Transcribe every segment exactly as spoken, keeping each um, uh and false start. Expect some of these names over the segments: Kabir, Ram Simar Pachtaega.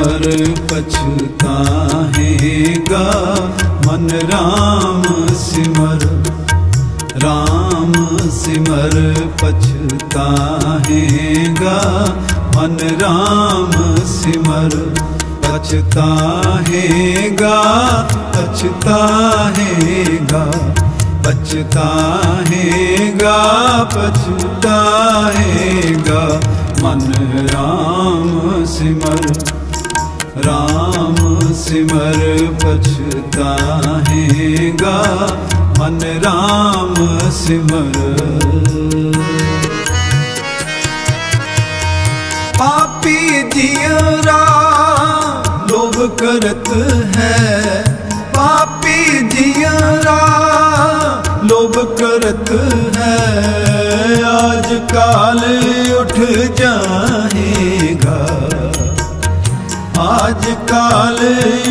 पर पछताएगा मन राम सिमर। राम सिमर पछताएगा मन राम सिमर। पछताएगा पछताएगा पछताएगा पछताएगा मन राम सिमर। राम सिमर पछताएगा मन राम सिमर। पापी जियरा लोभ करत है, पापी जियरा लोभ करत है, आज काल उठ जाएगा, आज काल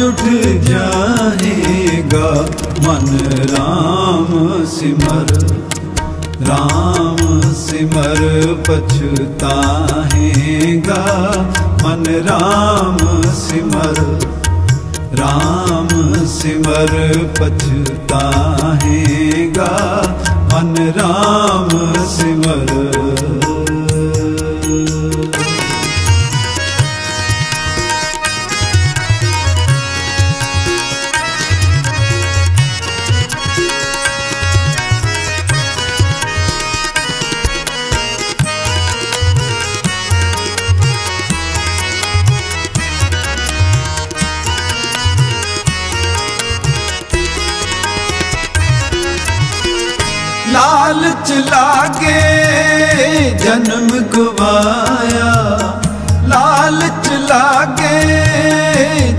उठ जाएगा मन राम सिमर। राम सिमर पछताएगा मन राम सिमर। राम सिमर पछताएगा मन राम सिमर। लालच लागे जन्म गवाया, लालच लागे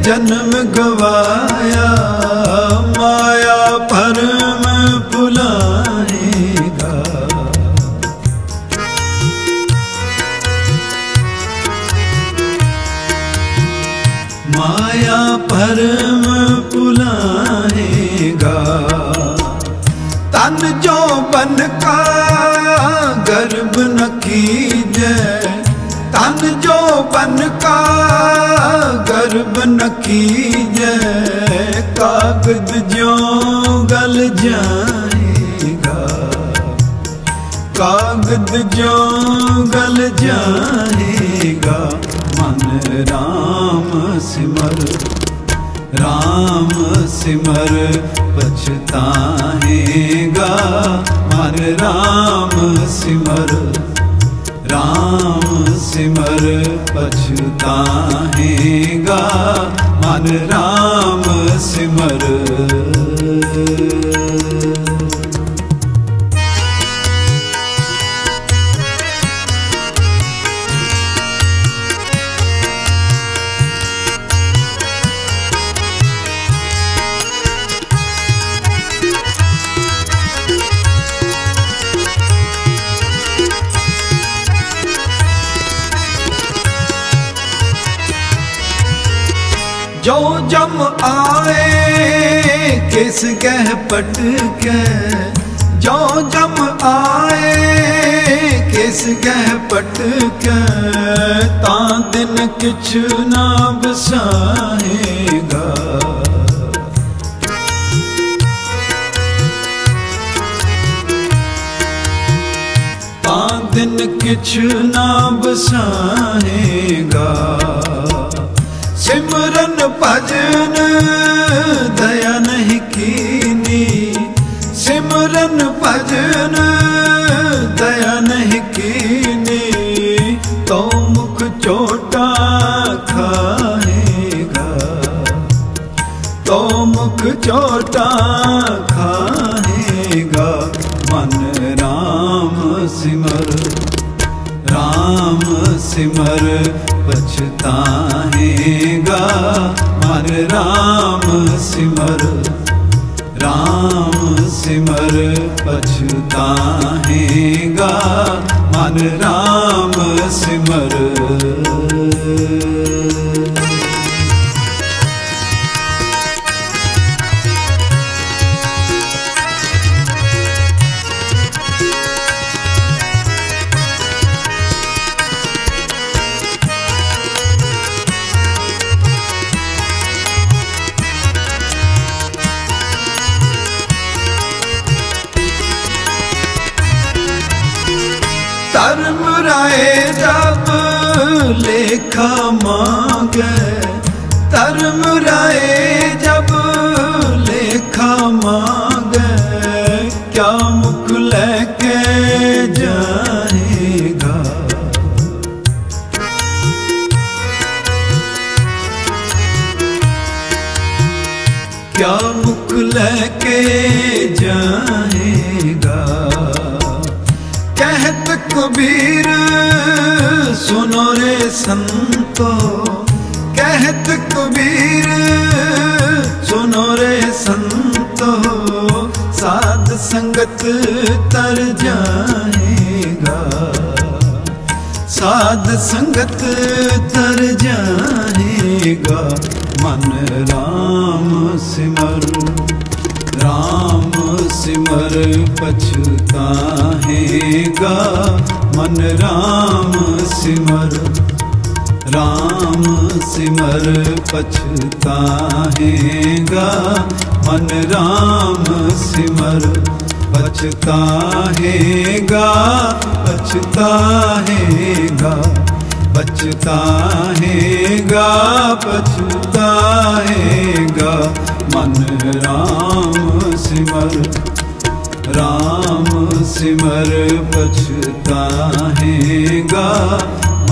जन्म गवाया, माया भरम भुलाएगा, माया भरम भुलाएगा। तन जो बन का गर्व न कीजे, तन जो बन का गर्व न कीजे, कागज जो गल जाएगा, कागज जो गल जाएगा मन राम सिमर। राम सिमर पछताएगा मन राम सिमर। राम सिमर पछताएगा मन राम सिमर। जो जम आए किस कह पट के, जो जम आए किस कह पट के, ता दिन किछ ना बसाएगा, ता दिन किछ ना बसाएगा। सिमरन भजन दया नहीं कीनी, सिमरन भजन दया नहीं कीनी, तो मुख चोटा खाएगा, तो मुख चोटा खाएगा मन राम सिमर। राम सिमर पछताएगा मन राम सिमर। राम सिमर पछताएगा मन राम सिमर। आए जब लेखा मांगे, धर्म राय जब लेखा मांगे, क्या मुख लेके जाएगा। क्या मुख लेके जाएगा। कहत कबीर सुनो रे संतो, कहत कबीर सुनो रे संतो, साध संगत तर जाएगा, साध संगत तर जाएगा। मन राम सिमर, राम सिमर पछताएगा, मन राम सिमर, राम सिमर पछताएगा, मन राम सिमर पछताएगा, पछताएगा, पछताएगा, पछताएगा। मन राम सिमर, राम सिमर पछताएगा,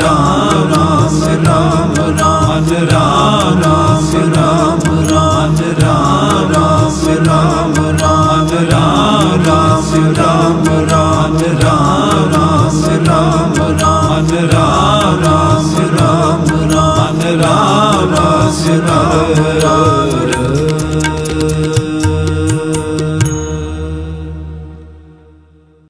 राम राम राम राम राम।